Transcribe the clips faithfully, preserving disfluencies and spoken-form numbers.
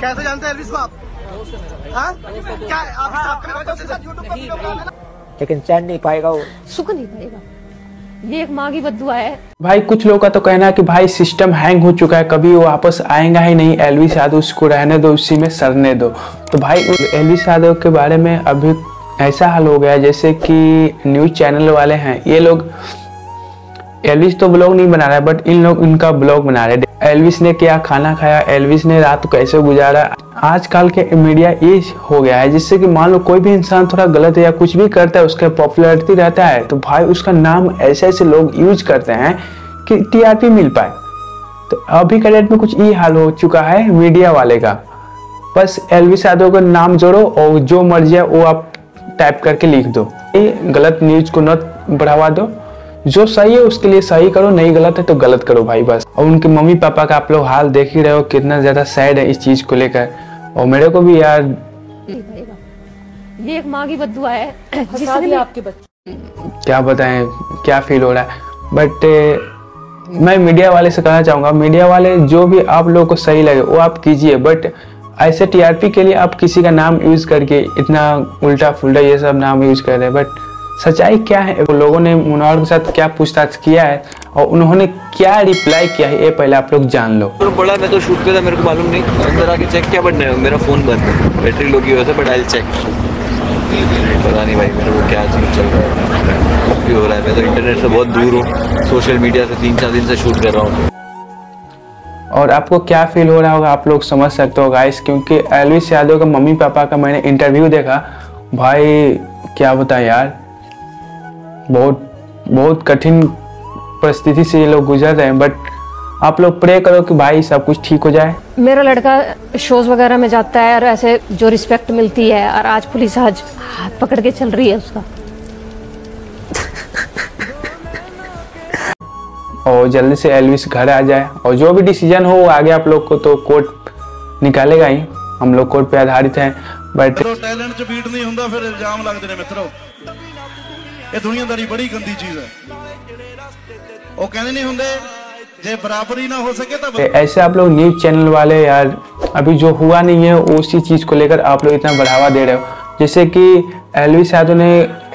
कैसे जानते हैं एल्विश को आप? क्या आप लेकिन चैन नहीं पाएगा, वो सुख नहीं पाएगा। ये एक माँ की बद्दुआ है। भाई कुछ लोगों का तो कहना है कि भाई सिस्टम हैंग हो चुका है, कभी वो वापस आएगा ही नहीं। एल्विश यादव उसको रहने दो, उसी में सरने दो। तो भाई एल्विश यादव के बारे में अभी ऐसा हाल हो गया जैसे कि न्यूज चैनल वाले हैं, ये लोग एल्विश तो ब्लॉग नहीं बना रहा है बट इन लोग इनका ब्लॉग बना रहे हैं। एल्विश ने क्या खाना खाया, एल्विश ने रात कैसे गुजारा। आजकल के मीडिया ये हो गया है जिससे कि मान लो कोई भी इंसान थोड़ा गलत है या कुछ भी करता है उसका पॉपुलैरिटी रहता है, तो भाई उसका नाम ऐसे ऐसे लोग यूज करते हैं कि टीआरपी मिल पाए। तो अभी के डेट में कुछ ये हाल हो चुका है मीडिया वाले का। बस एल्विश यादव का नाम जोड़ो और जो मर्जी है वो आप टाइप करके लिख दो। ये गलत न्यूज को न बढ़ावा दो, जो सही है उसके लिए सही करो, नहीं गलत है तो गलत करो भाई बस। और उनके मम्मी पापा का आप लोग हाल देख ही रहे हो, कितना ज्यादा सैड है इस चीज को लेकर। और मेरे को भी यार ये एक माँ की बद्दुआ है जिसने आपके बच्चे क्या बताएं क्या फील हो रहा है। बट मैं मीडिया वाले से कहना चाहूंगा, मीडिया वाले जो भी आप लोगों को सही लगे वो आप कीजिए, बट ऐसे टीआरपी के लिए आप किसी का नाम यूज करके इतना उल्टा फुल्टा ये सब नाम यूज कर रहे हैं। बट सच्चाई क्या है, लोगों ने मुनव्वर के साथ क्या पूछताछ किया है और उन्होंने क्या रिप्लाई किया है ये पहले आप लोग जान लो। तो बड़ा मैं तो शूट किया था, मेरे को मालूम नहीं। अंदर आके चेक किया बट नहीं, मेरा फोन बंद है, बैटरी लो की वजह से। बट आई विल चेक, पता नहीं भाई मेरे को क्या चीज चल रहा है, भी हो रहा है। मैं तो इंटरनेट से बहुत दूर हूँ, सोशल मीडिया से तीन चार दिन से शूट कर रहा हूँ। और आपको क्या फील हो रहा होगा आप लोग समझ सकते हो गाइस, क्योंकि एल्विश यादव का मम्मी पापा का मैंने इंटरव्यू देखा। भाई क्या बताएं यार, बहुत बहुत कठिन परिस्थिति से ये लोग गुजर रहे हैं। बट आप लोग प्रे करो कि भाई सब कुछ ठीक हो जाए। मेरा लड़का शोज वगैरह में जाता है और ऐसे जो रिस्पेक्ट मिलती है, और आज पुलिस आज हाथ पकड़ के चल रही है उसका। और जल्दी से एल्विश घर आ जाए और जो भी डिसीजन हो आगे आप लोग को तो कोर्ट निकालेगा ही, हम लोग कोर्ट पे आधारित है। बट टैलेंट च बीट नहीं हुंदा, फिर इल्जाम लगदे ने मित्रो। ये दुनियादारी बड़ी गंदी चीज है, वो कहने नहीं होंगे जे बराबरी ना हो सके तो ऐसे। आप लोग न्यूज चैनल वाले यार अभी जो हुआ नहीं है उसी चीज को लेकर आप लोग इतना बढ़ावा दे रहे हो। जैसे कि एल्विश यादव ने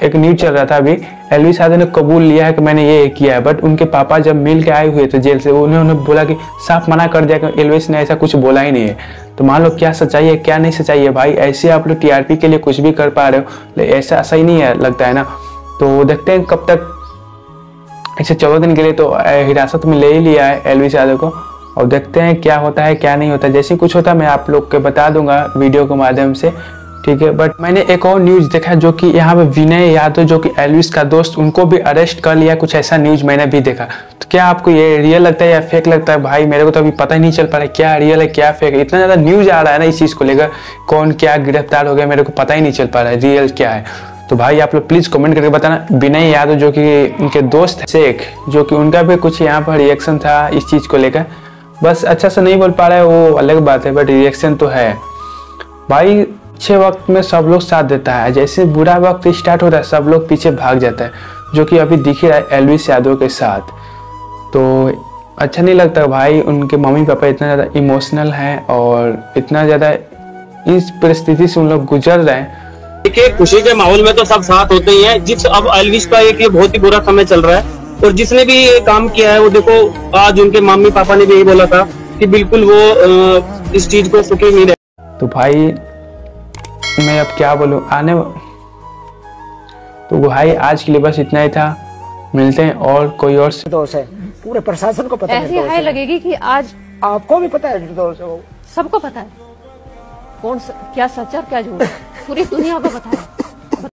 एक न्यूज चल रहा था अभी, एल्विश यादव ने कबूल लिया है कि मैंने ये किया है, बट उनके पापा जब मिल के आए हुए थे जेल से उन्होंने उन्हें बोला कि साफ मना कर दिया कि एल्विश ने ऐसा कुछ बोला ही नहीं है। तो मान लो क्या सच्चाई है क्या नहीं सच्चाई है भाई। ऐसे आप लोग टीआरपी के लिए कुछ भी कर पा रहे हो, ऐसा सही नहीं है लगता है ना। तो देखते हैं कब तक, ऐसे चौदह दिन के लिए तो हिरासत में ले ही लिया है एल्विश यादव को, और देखते हैं क्या होता है क्या नहीं होता। जैसे कुछ होता मैं आप लोग के बता दूंगा वीडियो के माध्यम से, ठीक है। बट मैंने एक और न्यूज़ देखा जो कि यहाँ पे विनय यादव जो कि एल्विश का दोस्त, उनको भी अरेस्ट कर लिया, कुछ ऐसा न्यूज़ मैंने भी देखा। तो क्या आपको ये रियल लगता है या फेक लगता है? भाई मेरे को तो अभी पता ही नहीं चल पा रहा है क्या रियल है क्या फेक है। इतना ज़्यादा न्यूज़ आ रहा है ना इस चीज़ को लेकर, कौन क्या गिरफ्तार हो गया, मेरे को पता ही नहीं चल पा रहा है रियल क्या है। तो भाई आप लोग प्लीज कमेंट करके बताना। विनय यादव जो कि उनके दोस्त है शेख, जो कि उनका भी कुछ यहाँ पर रिएक्शन था इस चीज़ को लेकर। बस अच्छा से नहीं बोल पा रहा है वो अलग बात है, बट रिएक्शन तो है भाई। अच्छे वक्त में सब लोग साथ देता है, जैसे बुरा वक्त स्टार्ट होता है सब लोग पीछे भाग जाता है, जो कि अभी दिख ही रहा है एल्विश यादव के साथ। तो अच्छा नहीं लगता भाई, उनके मम्मी पापा इतना ज़्यादा इमोशनल हैं और इतना ज़्यादा इस परिस्थिति से उन लोग गुजर रहे हैं। के खुशी के माहौल में तो सब साथ होते ही हैं। जिस अब एल्विश का एक ये बहुत ही बुरा समय चल रहा है, और जिसने भी ये काम किया है वो देखो, आज उनके मम्मी पापा ने भी यही बोला था कि बिल्कुल वो इस चीज को सुखी नहीं रहे। तो भाई मैं अब क्या बोलूं आने। तो भाई आज के लिए बस इतना ही था, मिलते हैं और कोई और निर्दोष है। पूरे प्रशासन को पता है, ऐसी हाय लगेगी कि आज आपको भी पता है निर्दोष है, सबको पता है कौन क्या सच है क्या झूठ, पूरी दुनिया को पता है।